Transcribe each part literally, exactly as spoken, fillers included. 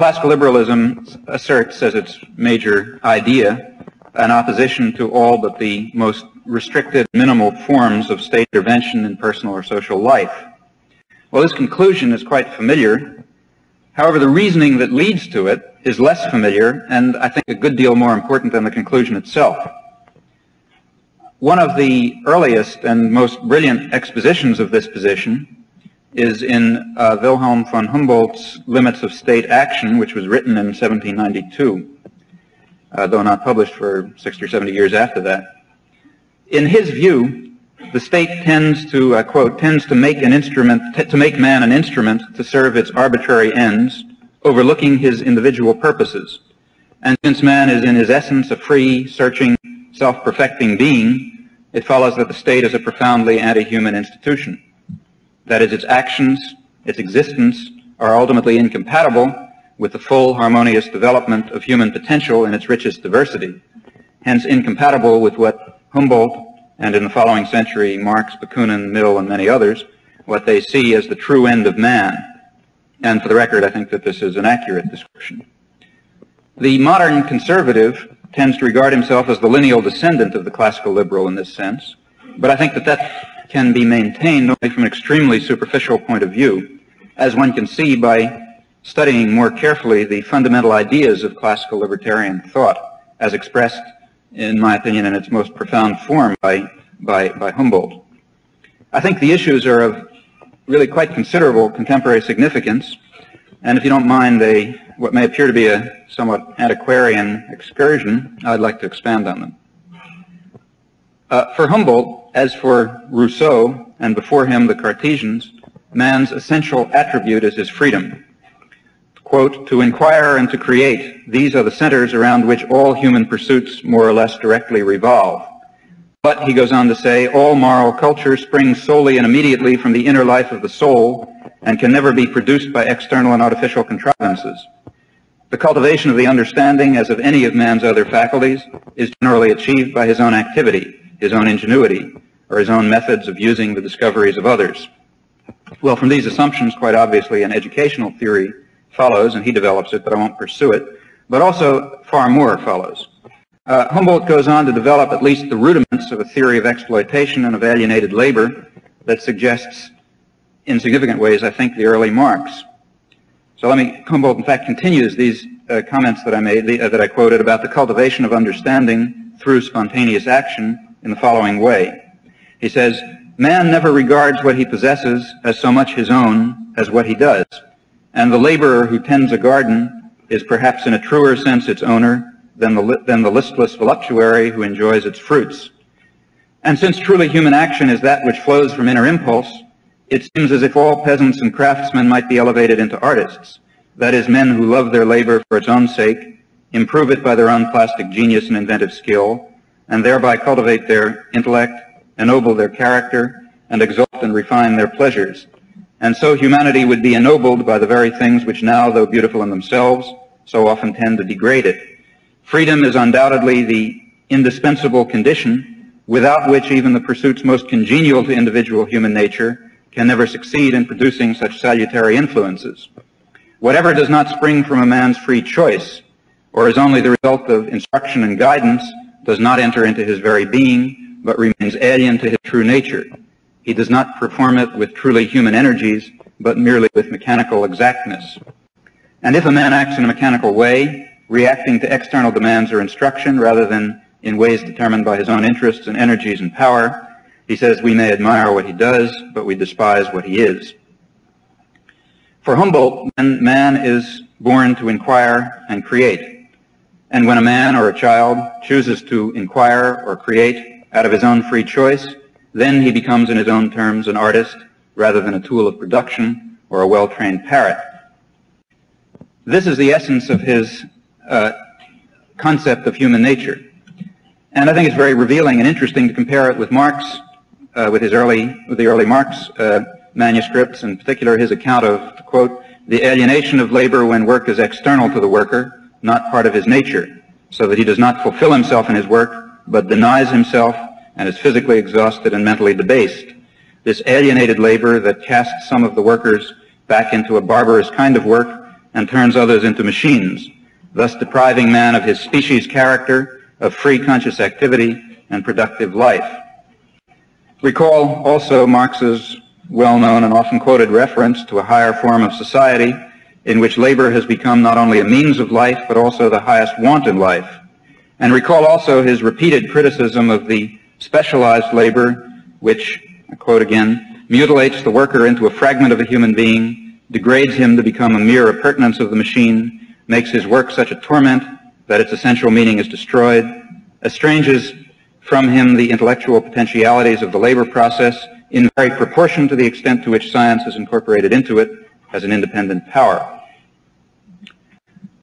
classical liberalism asserts as its major idea an opposition to all but the most restricted, minimal forms of state intervention in personal or social life. Well, this conclusion is quite familiar. However, the reasoning that leads to it is less familiar, and I think a good deal more important than the conclusion itself. One of the earliest and most brilliant expositions of this position is in uh, Wilhelm von Humboldt's Limits of State Action, which was written in seventeen ninety-two, uh, though not published for sixty or seventy years after that. In his view, the state tends to, I quote, tends to make an instrument, t to make man an instrument to serve its arbitrary ends, overlooking his individual purposes. And since man is in his essence a free, searching, self-perfecting being, it follows that the state is a profoundly anti-human institution. That is, its actions, its existence, are ultimately incompatible with the full harmonious development of human potential in its richest diversity, hence incompatible with what Humboldt, and in the following century, Marx, Bakunin, Mill, and many others, what they see as the true end of man. And for the record, I think that this is an accurate description. The modern conservative tends to regard himself as the lineal descendant of the classical liberal in this sense, but I think that that can be maintained only from an extremely superficial point of view, as one can see by studying more carefully the fundamental ideas of classical libertarian thought, as expressed, in my opinion, in its most profound form by, by, by Humboldt. I think the issues are of really quite considerable contemporary significance, and if you don't mind a, what may appear to be a somewhat antiquarian excursion, I'd like to expand on them. Uh, for Humboldt, as for Rousseau, and before him the Cartesians, man's essential attribute is his freedom. Quote, to inquire and to create, these are the centers around which all human pursuits more or less directly revolve. But, he goes on to say, all moral culture springs solely and immediately from the inner life of the soul and can never be produced by external and artificial contrivances. The cultivation of the understanding, as of any of man's other faculties, is generally achieved by his own activity, his own ingenuity, or his own methods of using the discoveries of others. Well, from these assumptions, quite obviously, an educational theory follows, and he develops it, but I won't pursue it, but also far more follows. Uh, Humboldt goes on to develop at least the rudiments of a theory of exploitation and of alienated labor that suggests, in significant ways, I think, the early Marx. So let me, Humboldt, in fact, continues these uh, comments that I made, the, uh, that I quoted about the cultivation of understanding through spontaneous action, in the following way. He says, man never regards what he possesses as so much his own as what he does, and the laborer who tends a garden is perhaps in a truer sense its owner than the, than the listless voluptuary who enjoys its fruits. And since truly human action is that which flows from inner impulse, it seems as if all peasants and craftsmen might be elevated into artists, that is, men who love their labor for its own sake, improve it by their own plastic genius and inventive skill, and thereby cultivate their intellect, ennoble their character, and exalt and refine their pleasures. And so humanity would be ennobled by the very things which now, though beautiful in themselves, so often tend to degrade it. Freedom is undoubtedly the indispensable condition without which even the pursuits most congenial to individual human nature can never succeed in producing such salutary influences. Whatever does not spring from a man's free choice, or is only the result of instruction and guidance, does not enter into his very being, but remains alien to his true nature. He does not perform it with truly human energies, but merely with mechanical exactness. And if a man acts in a mechanical way, reacting to external demands or instruction rather than in ways determined by his own interests and energies and power, he says we may admire what he does, but we despise what he is. For Humboldt, man is born to inquire and create. And when a man or a child chooses to inquire or create out of his own free choice, then he becomes in his own terms an artist rather than a tool of production or a well-trained parrot. This is the essence of his uh, concept of human nature. And I think it's very revealing and interesting to compare it with Marx, uh, with his early, with the early Marx uh, manuscripts, in particular his account of, quote, the alienation of labor when work is external to the worker, not part of his nature, so that he does not fulfill himself in his work, but denies himself and is physically exhausted and mentally debased. This alienated labor that casts some of the workers back into a barbarous kind of work and turns others into machines, thus depriving man of his species character, of free conscious activity and productive life. Recall also Marx's well-known and often quoted reference to a higher form of society in which labor has become not only a means of life, but also the highest want in life. And recall also his repeated criticism of the specialized labor, which, I quote again, mutilates the worker into a fragment of a human being, degrades him to become a mere appurtenance of the machine, makes his work such a torment that its essential meaning is destroyed, estranges from him the intellectual potentialities of the labor process in very proportion to the extent to which science is incorporated into it as an independent power.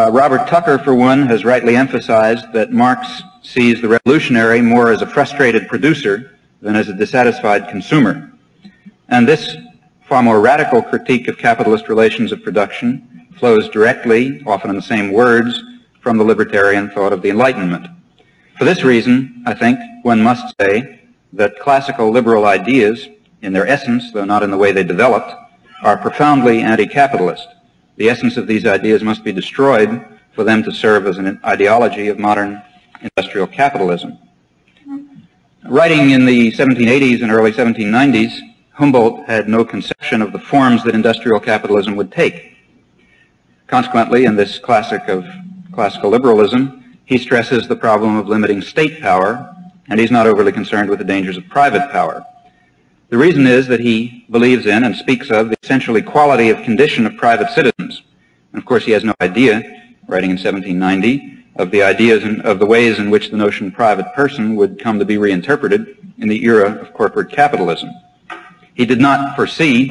Uh, Robert Tucker, for one, has rightly emphasized that Marx sees the revolutionary more as a frustrated producer than as a dissatisfied consumer. And this far more radical critique of capitalist relations of production flows directly, often in the same words, from the libertarian thought of the Enlightenment. For this reason, I think, one must say that classical liberal ideas, in their essence, though not in the way they developed, are profoundly anti-capitalist. The essence of these ideas must be destroyed for them to serve as an ideology of modern industrial capitalism. Writing in the seventeen eighties and early seventeen nineties, Humboldt had no conception of the forms that industrial capitalism would take. Consequently, in this classic of classical liberalism, he stresses the problem of limiting state power, and he's not overly concerned with the dangers of private power. The reason is that he believes in and speaks of the essential equality of condition of private citizens. And of course, he has no idea, writing in seventeen ninety, of the ideas and of the ways in which the notion private person would come to be reinterpreted in the era of corporate capitalism. He did not foresee,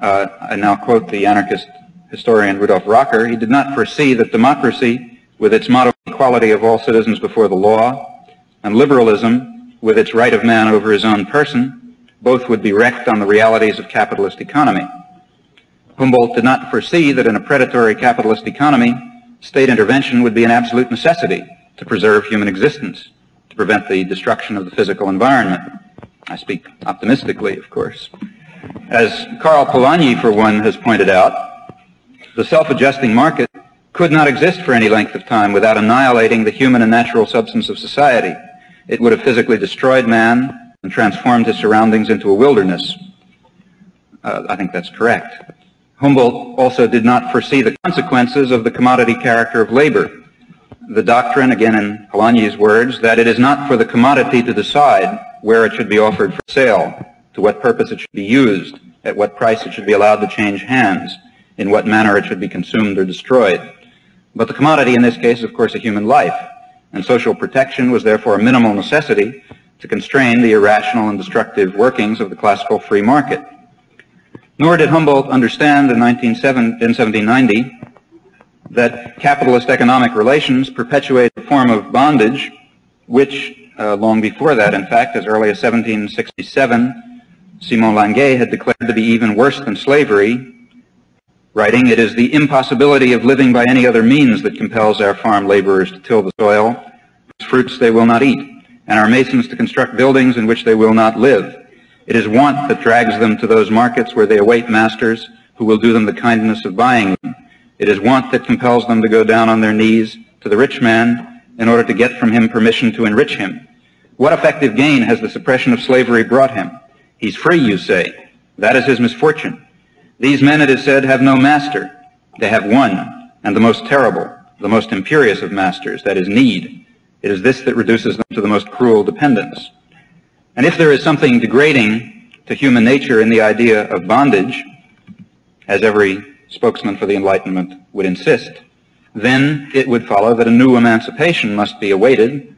uh, I now quote the anarchist historian Rudolf Rocker, he did not foresee that democracy, with its motto equality of all citizens before the law, and liberalism, with its right of man over his own person, both would be wrecked on the realities of capitalist economy. Humboldt did not foresee that in a predatory capitalist economy, state intervention would be an absolute necessity to preserve human existence, to prevent the destruction of the physical environment. I speak optimistically, of course. As Karl Polanyi, for one, has pointed out, the self-adjusting market could not exist for any length of time without annihilating the human and natural substance of society. It would have physically destroyed man, and transformed his surroundings into a wilderness. Uh, I think that's correct. Humboldt also did not foresee the consequences of the commodity character of labor. The doctrine, again in Polanyi's words, that it is not for the commodity to decide where it should be offered for sale, to what purpose it should be used, at what price it should be allowed to change hands, in what manner it should be consumed or destroyed. But the commodity in this case, of course, a human life, and social protection was therefore a minimal necessity to constrain the irrational and destructive workings of the classical free market. Nor did Humboldt understand in seventeen ninety that capitalist economic relations perpetuated a form of bondage, which uh, long before that, in fact, as early as seventeen sixty-seven, Simon Lange had declared to be even worse than slavery, writing, "It is the impossibility of living by any other means that compels our farm laborers to till the soil, whose fruits they will not eat, and our masons to construct buildings in which they will not live. It is want that drags them to those markets where they await masters who will do them the kindness of buying them. It is want that compels them to go down on their knees to the rich man in order to get from him permission to enrich him. What effective gain has the suppression of slavery brought him? He's free, you say. That is his misfortune. These men, it is said, have no master. They have one, and the most terrible, the most imperious of masters, that is need. It is this that reduces them to the most cruel dependence. And if there is something degrading to human nature in the idea of bondage, as every spokesman for the Enlightenment would insist, then it would follow that a new emancipation must be awaited,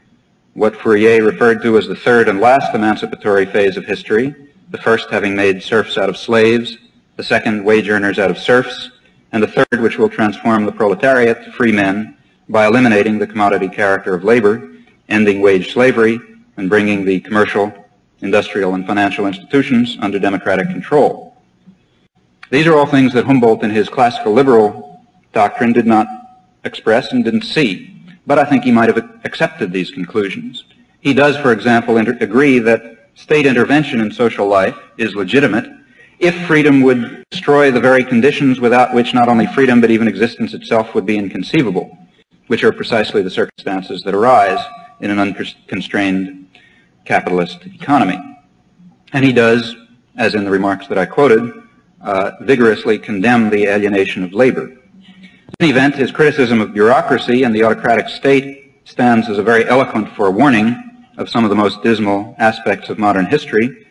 what Fourier referred to as the third and last emancipatory phase of history, the first having made serfs out of slaves, the second wage earners out of serfs, and the third which will transform the proletariat to free men by eliminating the commodity character of labor, ending wage slavery, and bringing the commercial, industrial, and financial institutions under democratic control." These are all things that Humboldt in his classical liberal doctrine did not express and didn't see, but I think he might have accepted these conclusions. He does, for example, agree that state intervention in social life is legitimate if freedom would destroy the very conditions without which not only freedom but even existence itself would be inconceivable, which are precisely the circumstances that arise in an unconstrained capitalist economy. And he does, as in the remarks that I quoted, uh, vigorously condemn the alienation of labor. In any event, his criticism of bureaucracy and the autocratic state stands as a very eloquent forewarning of some of the most dismal aspects of modern history.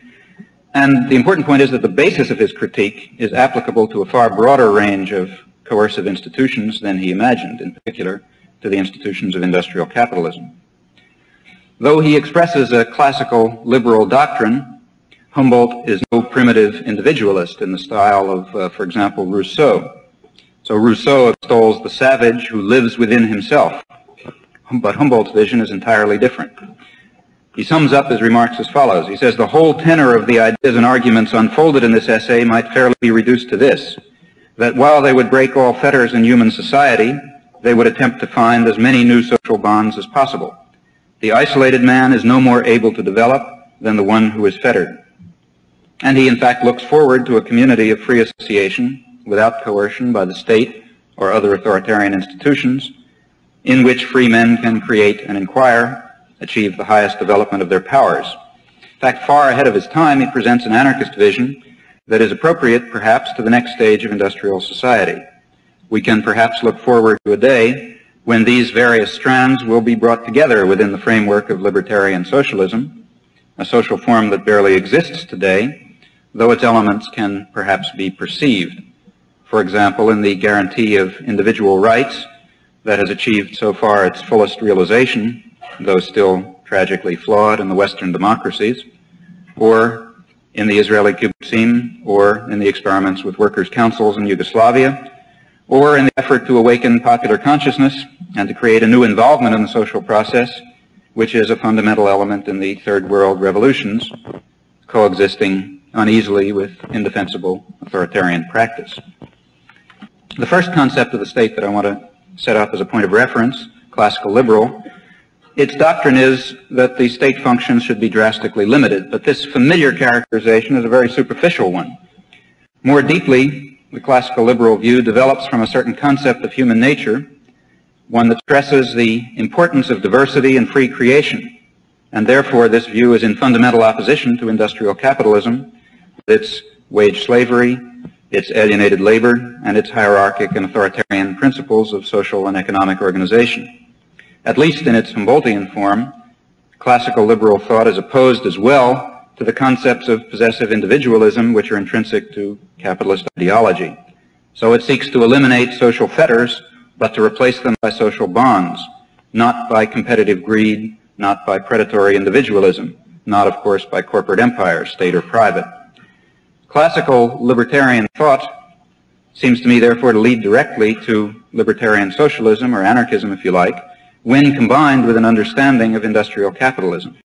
And the important point is that the basis of his critique is applicable to a far broader range of coercive institutions than he imagined, in particular to the institutions of industrial capitalism. Though he expresses a classical liberal doctrine, Humboldt is no primitive individualist in the style of, uh, for example, Rousseau. So Rousseau extols the savage who lives within himself, but Humboldt's vision is entirely different. He sums up his remarks as follows. He says, the whole tenor of the ideas and arguments unfolded in this essay might fairly be reduced to this, that while they would break all fetters in human society, they would attempt to find as many new social bonds as possible. The isolated man is no more able to develop than the one who is fettered. And he, in fact, looks forward to a community of free association without coercion by the state or other authoritarian institutions, in which free men can create and inquire, achieve the highest development of their powers. In fact, far ahead of his time, he presents an anarchist vision that is appropriate, perhaps, to the next stage of industrial society. We can perhaps look forward to a day when these various strands will be brought together within the framework of libertarian socialism, a social form that barely exists today, though its elements can perhaps be perceived. For example, in the guarantee of individual rights that has achieved so far its fullest realization, though still tragically flawed in the Western democracies, or in the Israeli Kibbutzim, or in the experiments with workers' councils in Yugoslavia, or in the effort to awaken popular consciousness and to create a new involvement in the social process, which is a fundamental element in the third world revolutions, coexisting uneasily with indefensible authoritarian practice. The first concept of the state that I want to set up as a point of reference, classical liberal, its doctrine is that the state functions should be drastically limited, but this familiar characterization is a very superficial one. More deeply, the classical liberal view develops from a certain concept of human nature, one that stresses the importance of diversity and free creation, and therefore this view is in fundamental opposition to industrial capitalism, its wage slavery, its alienated labor, and its hierarchic and authoritarian principles of social and economic organization. At least in its Humboldtian form, classical liberal thought is opposed as well to the concepts of possessive individualism, which are intrinsic to capitalist ideology. So it seeks to eliminate social fetters, but to replace them by social bonds, not by competitive greed, not by predatory individualism, not, of course, by corporate empire, state or private. Classical libertarian thought seems to me, therefore, to lead directly to libertarian socialism or anarchism, if you like, when combined with an understanding of industrial capitalism.